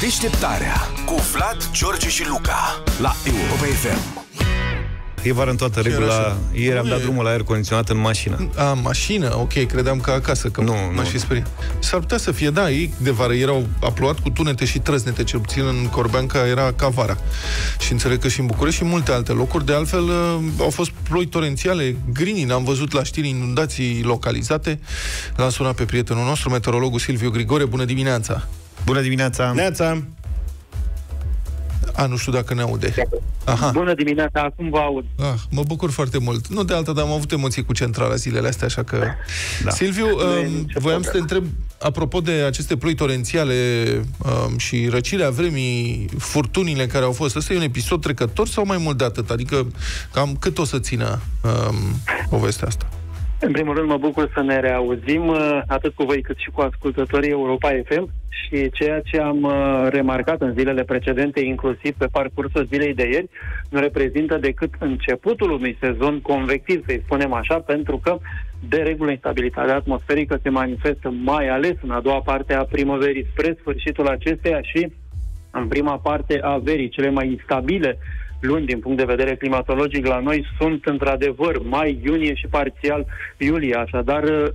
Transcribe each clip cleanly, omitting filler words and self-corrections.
Deșteptarea cu Vlad, George și Luca la Europa FM. E vară în toată regula. Ieri am dat drumul la aer condiționat în mașină. A, mașină? Ok, credeam că acasă, că m-aș fi speriat. S-ar putea să fie, da, ei de vară erau, a plouat cu tunete și trăznete, cel puțin în Corbeanca era ca vara. Și înțeleg că și în București și în multe alte locuri, de altfel au fost ploi torențiale, grini, am văzut la știri inundații localizate. L-am sunat pe prietenul nostru, meteorologul Silviu Grigore. Bună dimineața! Bună dimineața! Neața! A, nu știu dacă ne aude. Aha. Bună dimineața, acum vă aud. Ah, mă bucur foarte mult. Nu de alta, dar am avut emoții cu centrala zilele astea, așa că... Da. Silviu, voiam să te întreb, apropo de aceste ploi torențiale și răcirea vremii, furtunile care au fost, ăsta e un episod trecător sau mai mult de atât? Adică, cam cât o să țină povestea asta? În primul rând, mă bucur să ne reauzim, atât cu voi cât și cu ascultătorii Europa FM. Și ceea ce am remarcat în zilele precedente, inclusiv pe parcursul zilei de ieri, nu reprezintă decât începutul unui sezon convectiv, să-i spunem așa, pentru că, de regulă, instabilitatea atmosferică se manifestă mai ales în a doua parte a primăverii, spre sfârșitul acesteia și în prima parte a verii. Cele mai instabile luni, din punct de vedere climatologic, la noi sunt, într-adevăr, mai, iunie și parțial iulie, așadar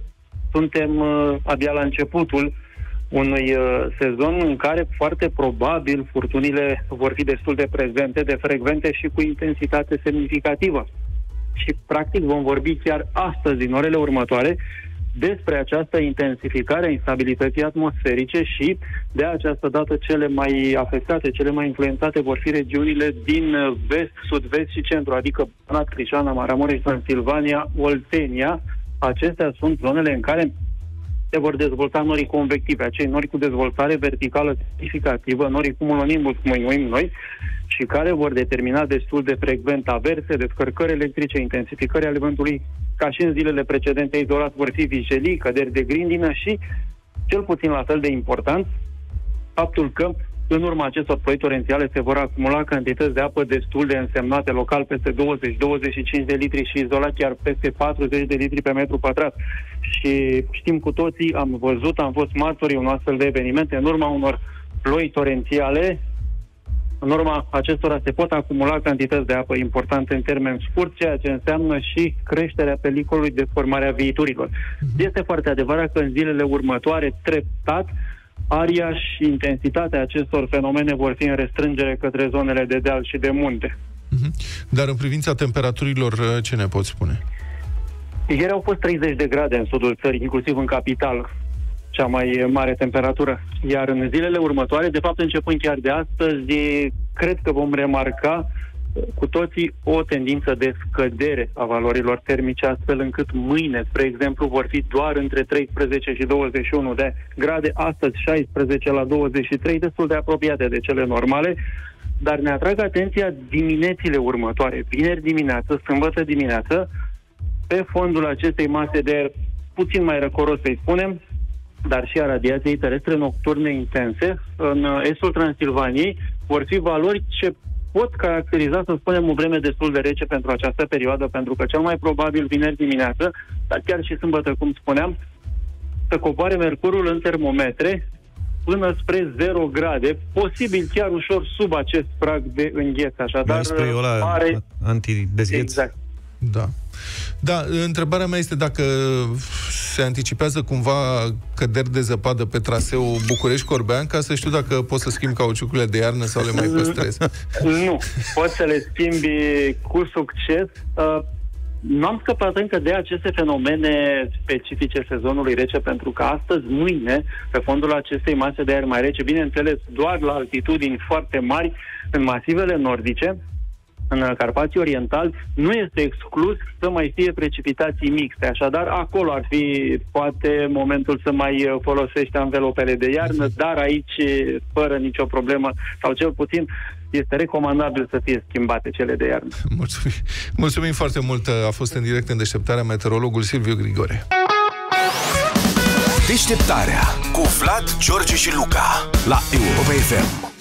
suntem abia la începutul unui sezon în care foarte probabil furtunile vor fi destul de prezente, de frecvente și cu intensitate semnificativă. Și practic vom vorbi chiar astăzi, în orele următoare, despre această intensificare a instabilității atmosferice și de această dată cele mai afectate, cele mai influențate vor fi regiunile din vest, sud-vest și centru, adică Banat, Crișana, Maramureș, Transilvania, Oltenia. Acestea sunt zonele în care se vor dezvolta norii convective, acei nori cu dezvoltare verticală semnificativă, norii cumulonimbus, cum îi numim noi, și care vor determina destul de frecvent averse, descărcări electrice, intensificări ale vântului. Ca și în zilele precedente, izolat vor fi vijelii, căderi de grindină și, cel puțin la fel de important, faptul că în urma acestor ploi torențiale se vor acumula cantități de apă destul de însemnate, local peste 20-25 de litri și izolat chiar peste 40 de litri pe metru pătrat. Și știm cu toții, am văzut, am fost martorii unor astfel de evenimente. În urma unor ploi torențiale, în urma acestora se pot acumula cantități de apă importante în termen scurt, ceea ce înseamnă și creșterea pericolului de formare a viiturilor. Este foarte adevărat că în zilele următoare, treptat, aria și intensitatea acestor fenomene vor fi în restrângere către zonele de deal și de munte. Dar în privința temperaturilor, ce ne poți spune? Ieri au fost 30 de grade în sudul țării, inclusiv în capital, cea mai mare temperatură. Iar în zilele următoare, de fapt începând chiar de astăzi, cred că vom remarca cu toții o tendință de scădere a valorilor termice, astfel încât mâine, spre exemplu, vor fi doar între 13 și 21 de grade, astăzi 16 la 23, destul de apropiate de cele normale, dar ne atrag atenția diminețile următoare, vineri dimineață, sâmbătă dimineață, pe fondul acestei mase de aer puțin mai răcoros, să-i spunem, dar și a radiației terestre nocturne intense, în estul Transilvaniei vor fi valori ce pot caracteriza, să spunem, o vreme destul de rece pentru această perioadă, pentru că cel mai probabil vineri dimineață, dar chiar și sâmbătă, cum spuneam, să coboare mercurul în termometre până spre 0 grade, posibil chiar ușor sub acest prag de îngheț. Așadar, pare... anti-dezgheț. Exact. Da. Da, întrebarea mea este dacă se anticipează cumva căderi de zăpadă pe traseul București-Corbeanca, să știu dacă poți să schimbi cauciucurile de iarnă sau le mai păstrezi. Nu, poți să le schimbi cu succes. Nu am scăpat încă de aceste fenomene specifice sezonului rece, pentru că astăzi, mâine, pe fondul acestei mase de aer mai rece, bineînțeles doar la altitudini foarte mari, în masivele nordice, în Carpații Orientali, nu este exclus să mai fie precipitații mixte. Așadar, acolo ar fi poate momentul să mai folosești anvelopele de iarnă, dar aici, fără nicio problemă, sau cel puțin, este recomandabil să fie schimbate cele de iarnă. Mulțumim, mulțumim foarte mult. A fost în direct în Deșteptarea meteorologul Silviu Grigore. Deșteptarea cu Vlad, George și Luca la Europa FM.